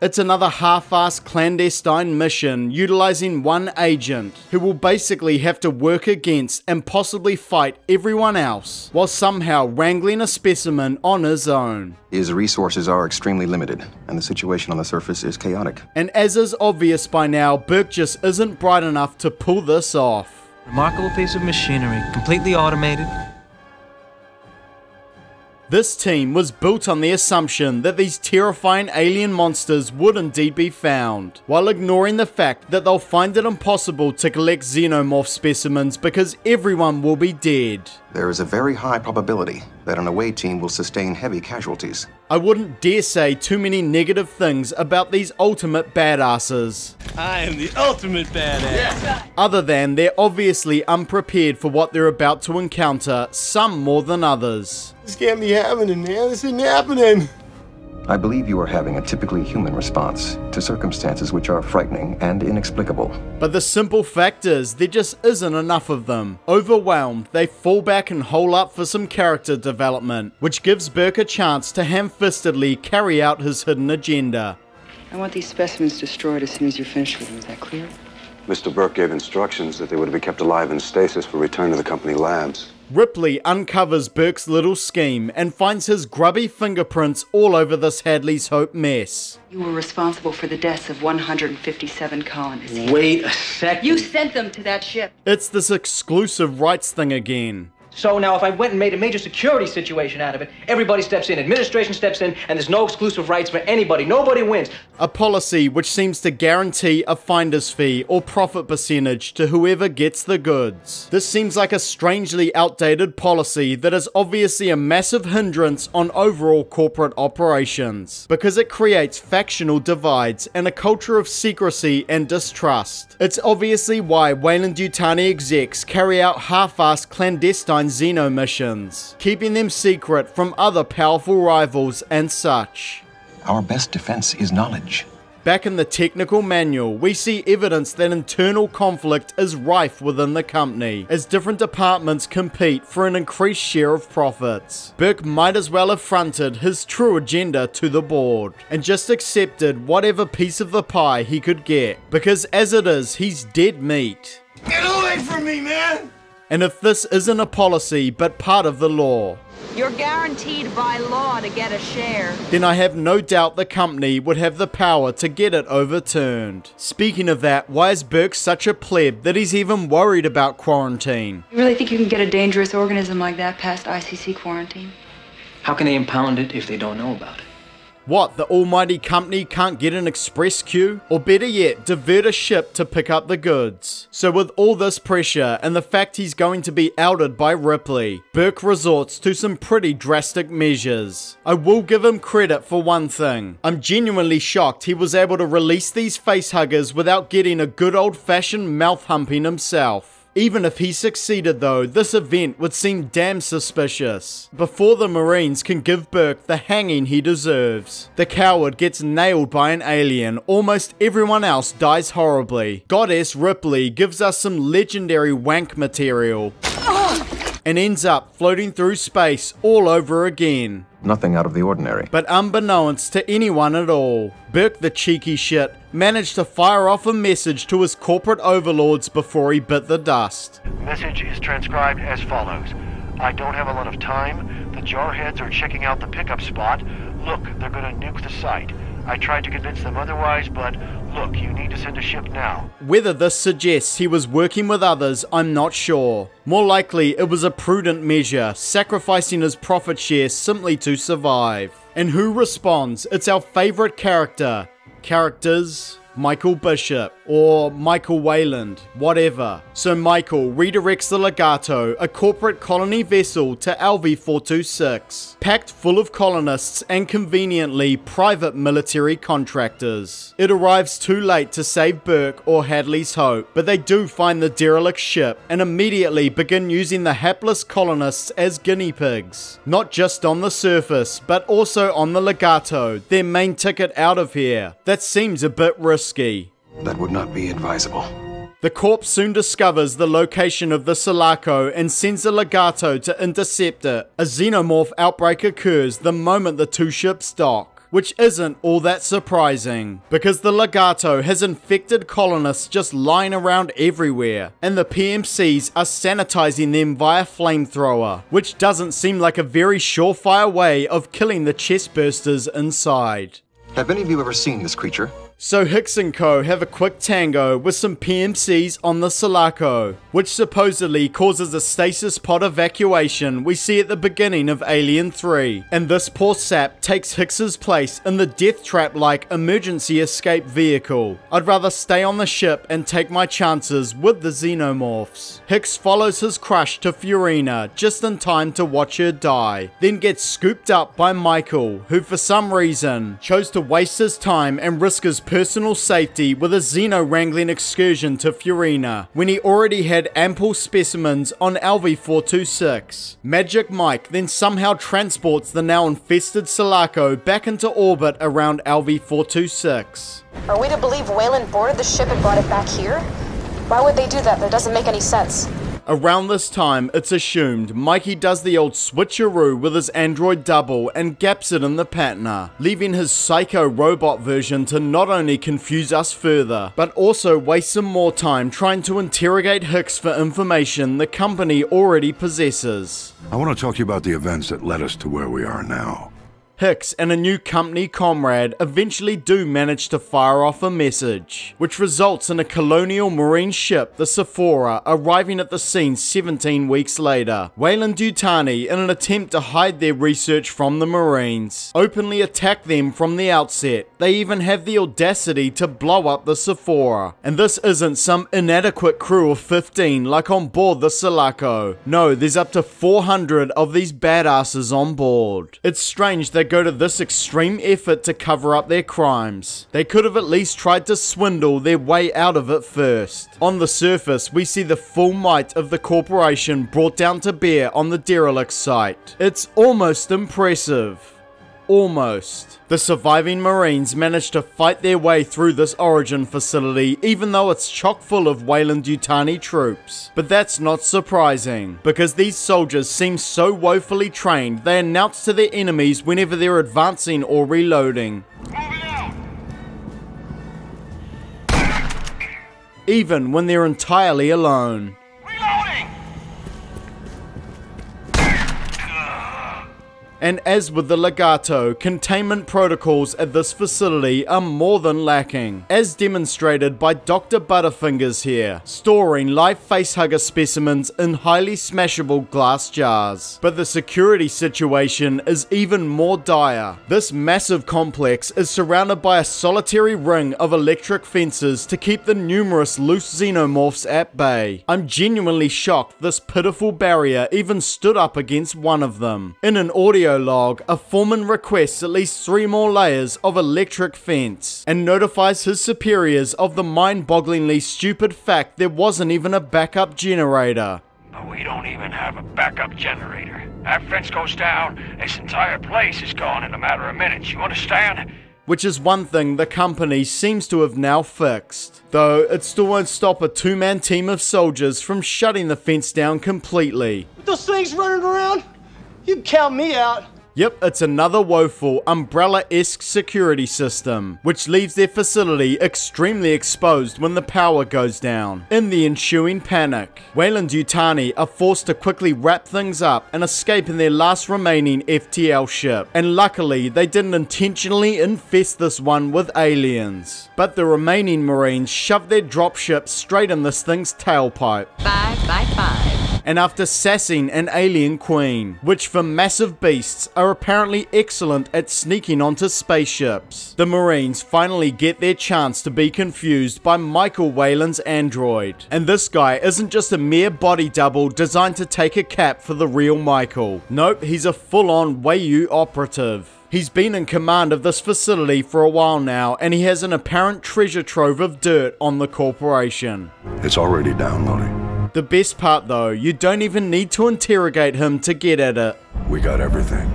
It's another half-assed clandestine mission utilizing one agent who will basically have to work against and possibly fight everyone else while somehow wrangling a specimen on his own. His resources are extremely limited and the situation on the surface is chaotic. And as is obvious by now, Burke just isn't bright enough to pull this off. Remarkable piece of machinery, completely automated. This team was built on the assumption that these terrifying alien monsters would indeed be found, while ignoring the fact that they'll find it impossible to collect xenomorph specimens because everyone will be dead. There is a very high probability that an away team will sustain heavy casualties. I wouldn't dare say too many negative things about these ultimate badasses. I am the ultimate badass. Yeah. Other than they're obviously unprepared for what they're about to encounter, some more than others. This can't be happening, man. This isn't happening. I believe you are having a typically human response to circumstances which are frightening and inexplicable. But the simple fact is, there just isn't enough of them. Overwhelmed, they fall back and hole up for some character development, which gives Burke a chance to ham-fistedly carry out his hidden agenda. I want these specimens destroyed as soon as you're finished with them, is that clear? Mister Burke gave instructions that they were to be kept alive in stasis for return to the company labs. Ripley uncovers Burke's little scheme and finds his grubby fingerprints all over this Hadley's Hope mess. You were responsible for the deaths of one hundred fifty-seven colonists. Wait a second. You sent them to that ship. It's this exclusive rights thing again. So now if I went and made a major security situation out of it, everybody steps in, administration steps in, and there's no exclusive rights for anybody. Nobody wins. A policy which seems to guarantee a finder's fee or profit percentage to whoever gets the goods. This seems like a strangely outdated policy that is obviously a massive hindrance on overall corporate operations, because it creates factional divides and a culture of secrecy and distrust. It's obviously why Weyland-Yutani execs carry out half-assed clandestine Xeno missions, keeping them secret from other powerful rivals and such. Our best defense is knowledge. Back in the technical manual, we see evidence that internal conflict is rife within the company, as different departments compete for an increased share of profits. Burke might as well have fronted his true agenda to the board, and just accepted whatever piece of the pie he could get, because as it is, he's dead meat. Get away from me, man! And if this isn't a policy, but part of the law, you're guaranteed by law to get a share, then I have no doubt the company would have the power to get it overturned. Speaking of that, why is Burke such a pleb that he's even worried about quarantine? You really think you can get a dangerous organism like that past I C C quarantine? How can they impound it if they don't know about it? What, the almighty company can't get an express queue? Or better yet, divert a ship to pick up the goods. So with all this pressure, and the fact he's going to be outed by Ripley, Burke resorts to some pretty drastic measures. I will give him credit for one thing. I'm genuinely shocked he was able to release these facehuggers without getting a good old-fashioned mouth-humping himself. Even if he succeeded though, this event would seem damn suspicious. Before the Marines can give Burke the hanging he deserves, the coward gets nailed by an alien, almost everyone else dies horribly. Goddess Ripley gives us some legendary wank material, and ends up floating through space all over again. Nothing out of the ordinary. But unbeknownst to anyone at all, Burke the cheeky shit managed to fire off a message to his corporate overlords before he bit the dust. Message is transcribed as follows. I don't have a lot of time. The jarheads are checking out the pickup spot. Look, they're gonna nuke the site. I tried to convince them otherwise, but look, you need to send a ship now. Whether this suggests he was working with others, I'm not sure. More likely, it was a prudent measure, sacrificing his profit share simply to survive. And who responds? It's our favorite character. Characters... Michael Bishop, or Michael Weyland, whatever. So Michael redirects the Legato, a corporate colony vessel, to L V four twenty-six, packed full of colonists and conveniently private military contractors. It arrives too late to save Burke or Hadley's Hope, but they do find the derelict ship and immediately begin using the hapless colonists as guinea pigs. Not just on the surface, but also on the Legato, their main ticket out of here. That seems a bit risky. That would not be advisable. The Corps soon discovers the location of the Sulaco and sends the Legato to intercept it. A xenomorph outbreak occurs the moment the two ships dock, which isn't all that surprising, because the Legato has infected colonists just lying around everywhere, and the P M Cs are sanitizing them via flamethrower, which doesn't seem like a very surefire way of killing the chestbursters inside. Have any of you ever seen this creature? So Hicks and co have a quick tango with some P M Cs on the Sulaco, which supposedly causes a stasis pod evacuation we see at the beginning of Alien three, and this poor sap takes Hicks's place in the death trap-like emergency escape vehicle. I'd rather stay on the ship and take my chances with the xenomorphs. Hicks follows his crush to Furina just in time to watch her die, then gets scooped up by Michael, who for some reason chose to waste his time and risk his personal safety with a xeno-wrangling excursion to Furina, when he already had ample specimens on L V four twenty-six. Magic Mike then somehow transports the now infested Sulaco back into orbit around L V four twenty-six. Are we to believe Weyland boarded the ship and brought it back here? Why would they do that? That doesn't make any sense. Around this time, it's assumed Mikey does the old switcheroo with his android double and gaps it in the Patna, leaving his psycho robot version to not only confuse us further, but also waste some more time trying to interrogate Hicks for information the company already possesses. I want to talk to you about the events that led us to where we are now. Hicks and a new company comrade eventually do manage to fire off a message, which results in a Colonial Marine ship, the Sephora, arriving at the scene seventeen weeks later. Weyland-Yutani, in an attempt to hide their research from the Marines, openly attack them from the outset. They even have the audacity to blow up the Sephora. And this isn't some inadequate crew of fifteen like on board the Sulaco. No, there's up to four hundred of these badasses on board. It's strange they go to this extreme effort to cover up their crimes. They could have at least tried to swindle their way out of it first. On the surface, we see the full might of the corporation brought down to bear on the derelict site. It's almost impressive. Almost. The surviving Marines managed to fight their way through this origin facility, even though it's chock full of Weyland-Yutani troops. But that's not surprising, because these soldiers seem so woefully trained, they announce to their enemies whenever they're advancing or reloading. Even when they're entirely alone. And as with the Legato, containment protocols at this facility are more than lacking, as demonstrated by Doctor Butterfingers here, storing live facehugger specimens in highly smashable glass jars. But the security situation is even more dire. This massive complex is surrounded by a solitary ring of electric fences to keep the numerous loose xenomorphs at bay. I'm genuinely shocked this pitiful barrier even stood up against one of them. In an audio log, a foreman requests at least three more layers of electric fence and notifies his superiors of the mind-bogglingly stupid fact there wasn't even a backup generator. We don't even have a backup generator. That fence goes down, this entire place is gone in a matter of minutes, you understand? Which is one thing the company seems to have now fixed. Though it still won't stop a two-man team of soldiers from shutting the fence down completely. With those things running around? You can count me out. Yep, it's another woeful, umbrella-esque security system, which leaves their facility extremely exposed when the power goes down. In the ensuing panic, Weyland-Yutani are forced to quickly wrap things up and escape in their last remaining F T L ship. And luckily, they didn't intentionally infest this one with aliens. But the remaining Marines shove their dropship straight in this thing's tailpipe. Five by five. And after sassing an alien queen, which for massive beasts are apparently excellent at sneaking onto spaceships, the Marines finally get their chance to be confused by Michael Weyland's android. And this guy isn't just a mere body double designed to take a cap for the real Michael. Nope, he's a full-on Weyland operative. He's been in command of this facility for a while now, and he has an apparent treasure trove of dirt on the corporation. It's already downloading. The best part though, you don't even need to interrogate him to get at it. We got everything.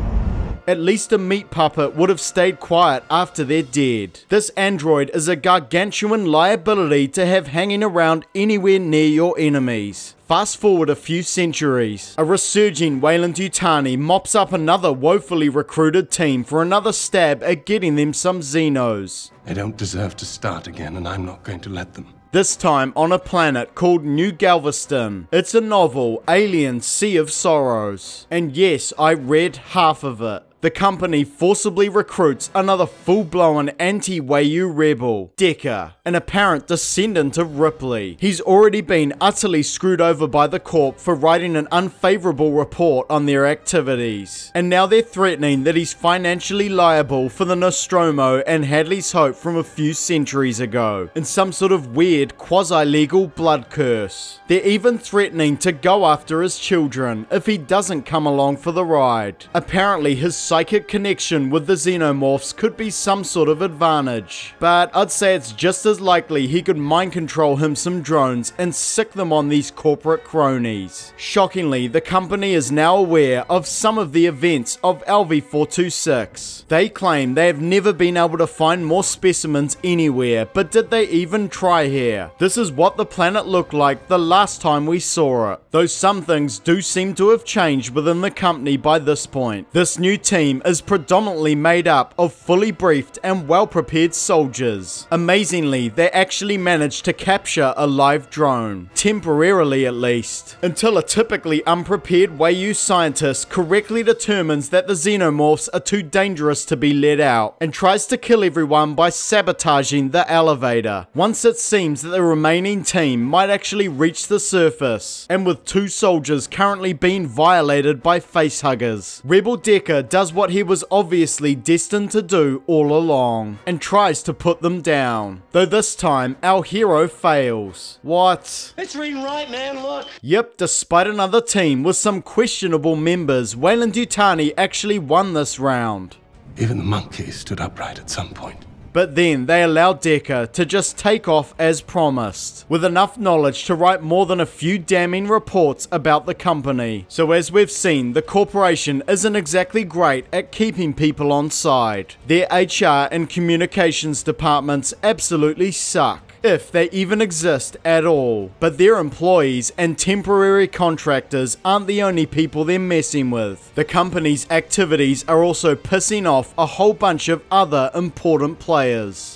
At least a meat puppet would have stayed quiet after they're dead. This android is a gargantuan liability to have hanging around anywhere near your enemies. Fast forward a few centuries, a resurging Weyland-Yutani mops up another woefully recruited team for another stab at getting them some Xenos. They don't deserve to start again, and I'm not going to let them. This time on a planet called New Galveston. It's a novel, Alien Sea of Sorrows. And yes, I read half of it. The company forcibly recruits another full-blown anti-Weyland rebel, Decker, an apparent descendant of Ripley. He's already been utterly screwed over by the corp for writing an unfavorable report on their activities. And now they're threatening that he's financially liable for the Nostromo and Hadley's Hope from a few centuries ago, in some sort of weird, quasi-legal blood curse. They're even threatening to go after his children if he doesn't come along for the ride. Apparently his psychic Psychic connection with the xenomorphs could be some sort of advantage, but I'd say it's just as likely he could mind control him some drones and sick them on these corporate cronies. Shockingly, the company is now aware of some of the events of L V four twenty-six. They claim they have never been able to find more specimens anywhere, but did they even try here? This is what the planet looked like the last time we saw it, though some things do seem to have changed within the company by this point. This new team is predominantly made up of fully briefed and well-prepared soldiers. Amazingly, they actually managed to capture a live drone, temporarily at least, until a typically unprepared Weyland scientist correctly determines that the xenomorphs are too dangerous to be let out, and tries to kill everyone by sabotaging the elevator. Once it seems that the remaining team might actually reach the surface, and with two soldiers currently being violated by facehuggers, Rebel Decker does what he was obviously destined to do all along, and tries to put them down. Though this time, our hero fails. What? It's reading right, man, look! Yep, despite another team with some questionable members, Weyland-Yutani actually won this round. Even the monkey stood upright at some point. But then they allowed Decker to just take off as promised, with enough knowledge to write more than a few damning reports about the company. So as we've seen, the corporation isn't exactly great at keeping people on side. Their H R and communications departments absolutely suck, if they even exist at all. But their employees and temporary contractors aren't the only people they're messing with. The company's activities are also pissing off a whole bunch of other important players.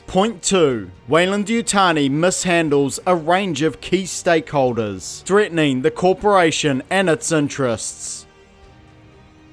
Point two. Weyland-Yutani mishandles a range of key stakeholders, threatening the corporation and its interests.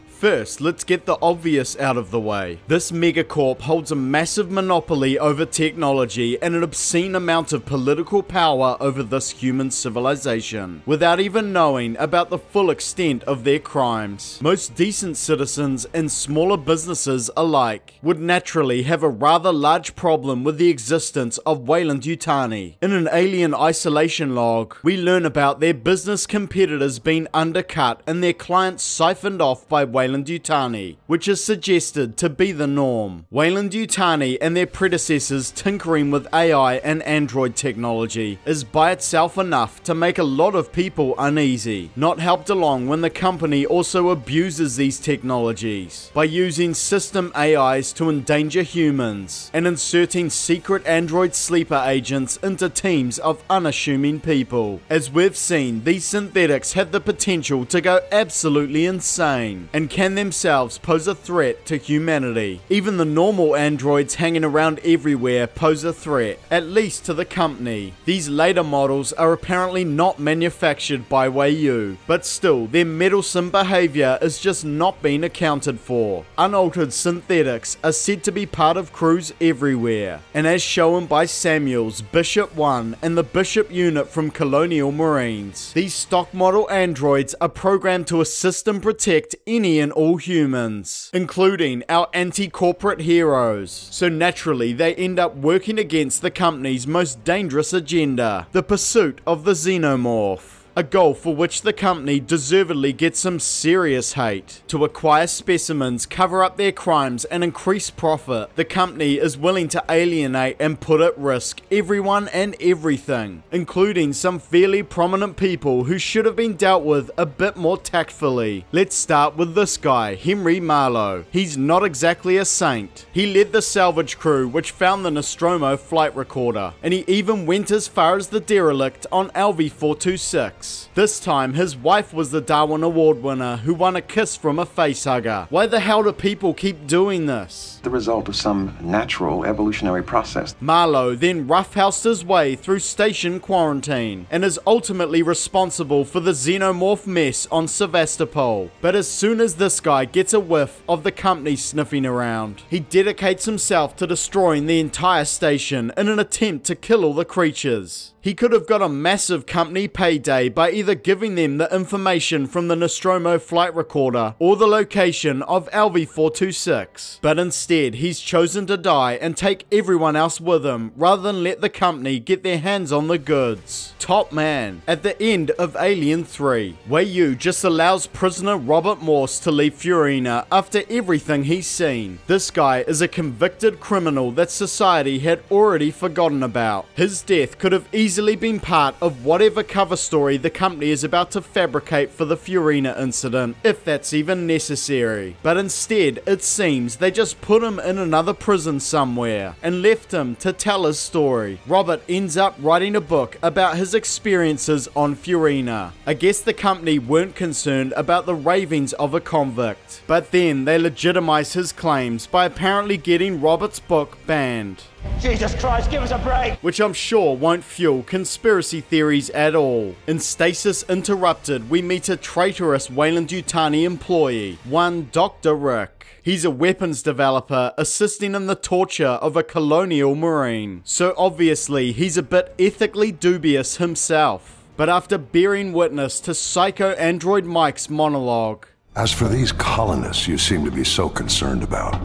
First, let's get the obvious out of the way. This megacorp holds a massive monopoly over technology and an obscene amount of political power over this human civilization, without even knowing about the full extent of their crimes. Most decent citizens and smaller businesses alike would naturally have a rather large problem with the existence of Weyland-Yutani. In an Alien isolation log, we learn about their business competitors being undercut and their clients siphoned off by Weyland Weyland-Yutani, which is suggested to be the norm. Weyland-Yutani and their predecessors tinkering with A I and android technology is by itself enough to make a lot of people uneasy, not helped along when the company also abuses these technologies by using system A Is to endanger humans and inserting secret android sleeper agents into teams of unassuming people. As we've seen, these synthetics have the potential to go absolutely insane and can themselves pose a threat to humanity. Even the normal androids hanging around everywhere pose a threat, at least to the company. These later models are apparently not manufactured by Weyland, but still their meddlesome behavior is just not being accounted for. Unaltered synthetics are said to be part of crews everywhere, and as shown by Samuels, Bishop one and the Bishop unit from Colonial Marines, these stock model androids are programmed to assist and protect any and all humans, including our anti-corporate heroes. So naturally, they end up working against the company's most dangerous agenda, the pursuit of the Xenomorph. A goal for which the company deservedly gets some serious hate. To acquire specimens, cover up their crimes, and increase profit, the company is willing to alienate and put at risk everyone and everything, including some fairly prominent people who should have been dealt with a bit more tactfully. Let's start with this guy, Henry Marlowe. He's not exactly a saint. He led the salvage crew which found the Nostromo flight recorder, and he even went as far as the derelict on L V four twenty-six. This time, his wife was the Darwin Award winner who won a kiss from a facehugger. Why the hell do people keep doing this? The result of some natural evolutionary process. Marlowe then roughhoused his way through station quarantine and is ultimately responsible for the xenomorph mess on Sevastopol. But as soon as this guy gets a whiff of the company sniffing around, he dedicates himself to destroying the entire station in an attempt to kill all the creatures. He could have got a massive company payday by either giving them the information from the Nostromo flight recorder or the location of L V four twenty-six, but instead he's chosen to die and take everyone else with him rather than let the company get their hands on the goods. Top man. At the end of Alien three, Weyland just allows prisoner Robert Morse to leave Furina after everything he's seen. This guy is a convicted criminal that society had already forgotten about. His death could have easily easily been part of whatever cover story the company is about to fabricate for the Furina incident, if that's even necessary. But instead, it seems they just put him in another prison somewhere and left him to tell his story. Robert ends up writing a book about his experiences on Furina. I guess the company weren't concerned about the ravings of a convict, but then they legitimize his claims by apparently getting Robert's book banned. Jesus Christ, give us a break! Which I'm sure won't fuel conspiracy theories at all. In Stasis Interrupted, we meet a traitorous Weyland-Yutani employee, one Dr Rick. He's a weapons developer assisting in the torture of a colonial marine, so obviously he's a bit ethically dubious himself. But after bearing witness to psycho-android Mike's monologue, "As for these colonists you seem to be so concerned about,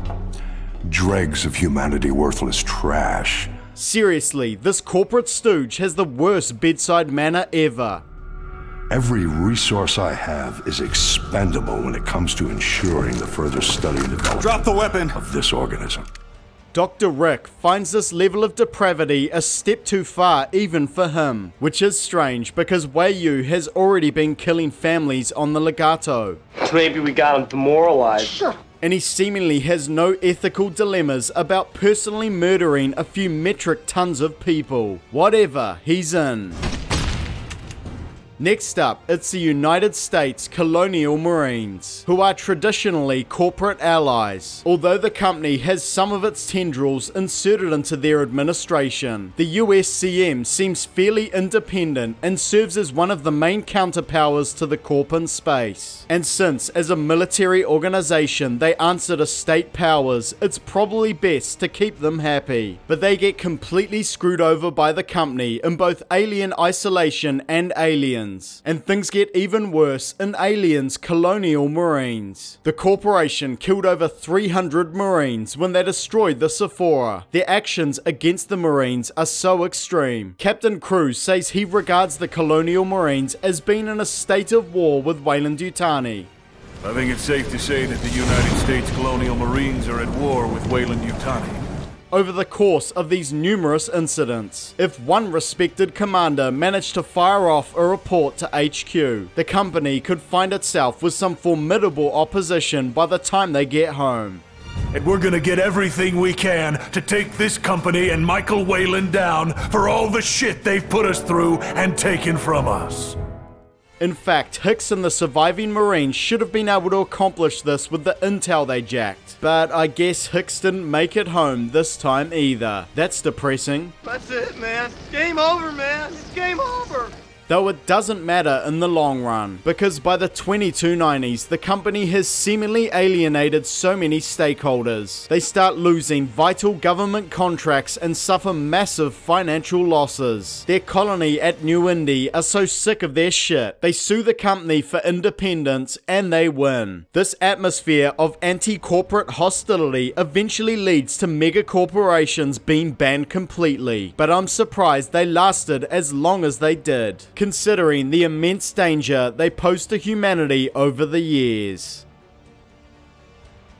dregs of humanity, worthless trash." Seriously, this corporate stooge has the worst bedside manner ever. "Every resource I have is expendable when it comes to ensuring the further study and development Drop the weapon. of this organism. Doctor Rick finds this level of depravity a step too far even for him, which is strange because Weyland has already been killing families on the Legato. Maybe we got him demoralized. Sure. And he seemingly has no ethical dilemmas about personally murdering a few metric tons of people. Whatever, he's in. Next up, it's the United States Colonial Marines, who are traditionally corporate allies. Although the company has some of its tendrils inserted into their administration, the U S C M seems fairly independent and serves as one of the main counterpowers to the Corp in space. And since, as a military organization, they answer to state powers, it's probably best to keep them happy. But they get completely screwed over by the company in both Alien Isolation and Aliens. And things get even worse in Aliens Colonial Marines. The corporation killed over three hundred Marines when they destroyed the Sephora. Their actions against the Marines are so extreme. Captain Cruz says he regards the Colonial Marines as being in a state of war with Weyland-Yutani. I think it's safe to say that the United States Colonial Marines are at war with Weyland-Yutani. Over the course of these numerous incidents, if one respected commander managed to fire off a report to H Q, the company could find itself with some formidable opposition by the time they get home. And we're gonna get everything we can to take this company and Michael Weyland down for all the shit they've put us through and taken from us. In fact, Hicks and the surviving Marines should have been able to accomplish this with the intel they jacked. But I guess Hicks didn't make it home this time either. That's depressing. That's it, man. Game over, man. It's game over. Though it doesn't matter in the long run, because by the twenty-two nineties, the company has seemingly alienated so many stakeholders. They start losing vital government contracts and suffer massive financial losses. Their colony at New Indy are so sick of their shit, they sue the company for independence and they win. This atmosphere of anti-corporate hostility eventually leads to mega corporations being banned completely, but I'm surprised they lasted as long as they did, considering the immense danger they posed to humanity over the years.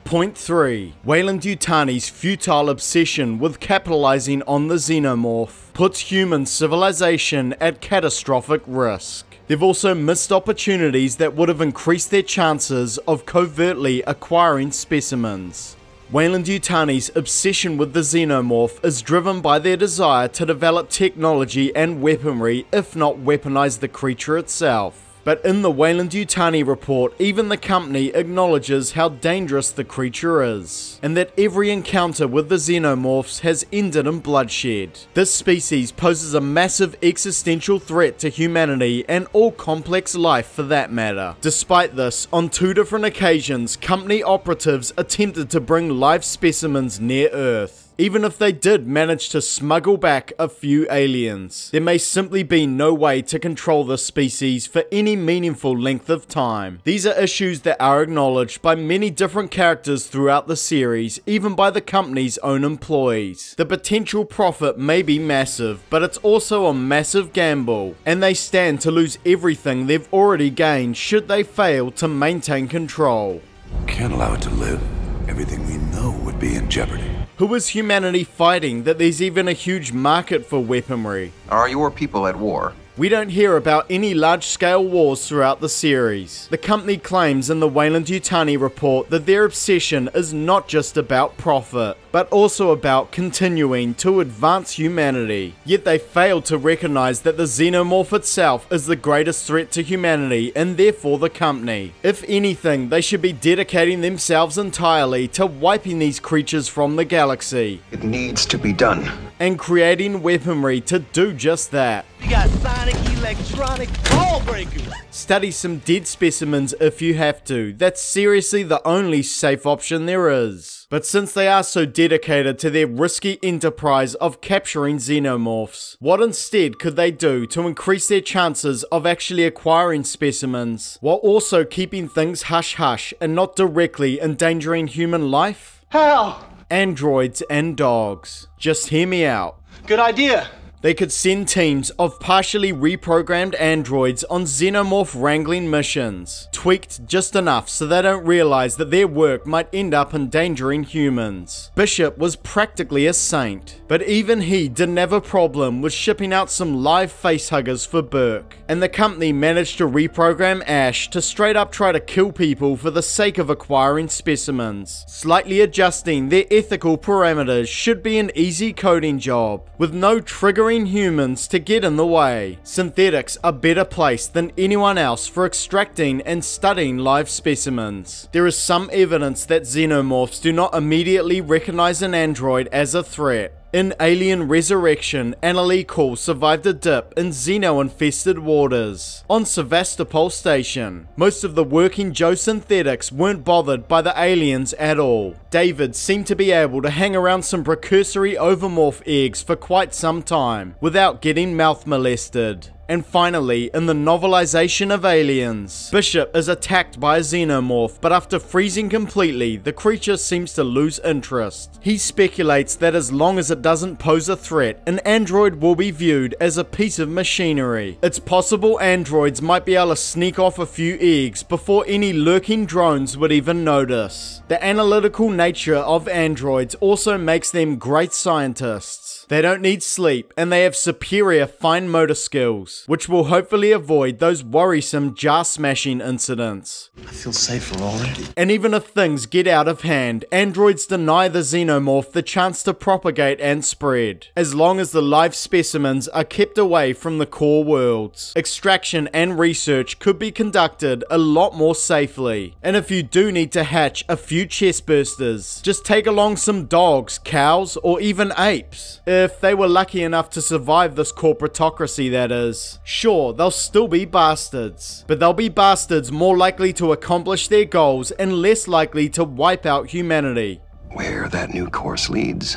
Point three. Weyland-Yutani's futile obsession with capitalizing on the Xenomorph puts human civilization at catastrophic risk. They've also missed opportunities that would have increased their chances of covertly acquiring specimens. Weyland-Yutani's obsession with the Xenomorph is driven by their desire to develop technology and weaponry, if not weaponize the creature itself. But in the Weyland-Yutani report, even the company acknowledges how dangerous the creature is, and that every encounter with the Xenomorphs has ended in bloodshed. This species poses a massive existential threat to humanity and all complex life for that matter. Despite this, on two different occasions, company operatives attempted to bring live specimens near Earth. Even if they did manage to smuggle back a few aliens, there may simply be no way to control this species for any meaningful length of time. These are issues that are acknowledged by many different characters throughout the series, even by the company's own employees. The potential profit may be massive, but it's also a massive gamble, and they stand to lose everything they've already gained should they fail to maintain control. Can't allow it to live. Everything we know would be in jeopardy. Who is humanity fighting that there's even a huge market for weaponry? Are your people at war? We don't hear about any large-scale wars throughout the series. The company claims in the Weyland-Yutani report that their obsession is not just about profit, but also about continuing to advance humanity. Yet they fail to recognize that the Xenomorph itself is the greatest threat to humanity and therefore the company. If anything, they should be dedicating themselves entirely to wiping these creatures from the galaxy. It needs to be done. And creating weaponry to do just that. You got sonic electronic ball breakers. Study some dead specimens if you have to. That's seriously the only safe option there is. But since they are so dedicated to their risky enterprise of capturing xenomorphs, what instead could they do to increase their chances of actually acquiring specimens, while also keeping things hush-hush and not directly endangering human life? How? Androids and dogs. Just hear me out. Good idea. they could send teams of partially reprogrammed androids on xenomorph wrangling missions, tweaked just enough so they don't realize that their work might end up endangering humans. Bishop was practically a saint, but even he didn't have a problem with shipping out some live facehuggers for Burke, and the company managed to reprogram Ash to straight up try to kill people for the sake of acquiring specimens. Slightly adjusting their ethical parameters should be an easy coding job, with no triggering humans to get in the way. Synthetics are better placed than anyone else for extracting and studying live specimens. There is some evidence that xenomorphs do not immediately recognize an android as a threat. In Alien Resurrection, Annalee Cole survived a dip in xeno-infested waters on Sevastopol station. Most of the working Joe synthetics weren't bothered by the aliens at all. David seemed to be able to hang around some precursory overmorph eggs for quite some time without getting mouth molested. And finally, in the novelization of Aliens, Bishop is attacked by a xenomorph, but after freezing completely, the creature seems to lose interest. He speculates that as long as it doesn't pose a threat, an android will be viewed as a piece of machinery. It's possible androids might be able to sneak off a few eggs before any lurking drones would even notice. The analytical nature of androids also makes them great scientists. They don't need sleep, and they have superior fine motor skills, which will hopefully avoid those worrisome jar-smashing incidents. I feel safer already. And even if things get out of hand, androids deny the xenomorph the chance to propagate and spread, as long as the live specimens are kept away from the core worlds. Extraction and research could be conducted a lot more safely, and if you do need to hatch a few chestbursters, just take along some dogs, cows, or even apes, if they were lucky enough to survive this corporatocracy, that is. Sure, they'll still be bastards, but they'll be bastards more likely to accomplish their goals and less likely to wipe out humanity. Where that new course leads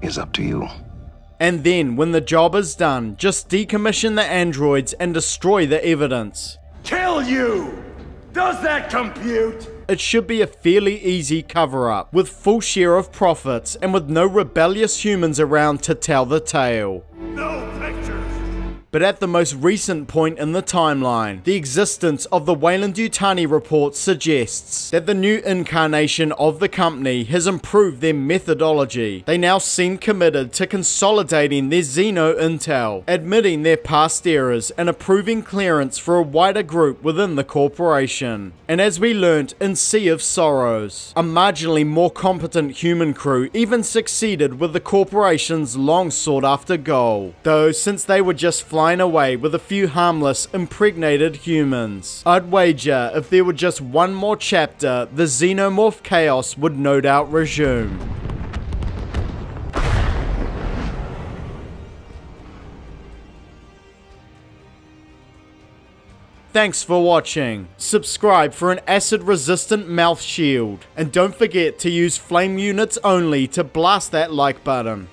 is up to you. And then, when the job is done, just decommission the androids and destroy the evidence. Kill you! Does that compute? It should be a fairly easy cover-up, with full share of profits and with no rebellious humans around to tell the tale. No pictures! But at the most recent point in the timeline, the existence of the Weyland-Yutani report suggests that the new incarnation of the company has improved their methodology. They now seem committed to consolidating their Xeno intel, admitting their past errors and approving clearance for a wider group within the corporation. And as we learnt in Sea of Sorrows, a marginally more competent human crew even succeeded with the corporation's long sought after goal, though since they were just flying flying away with a few harmless, impregnated humans. I'd wager if there were just one more chapter, the xenomorph chaos would no doubt resume. Thanks for watching. Subscribe for an acid-resistant mouth shield, and don't forget to use flame units only to blast that like button.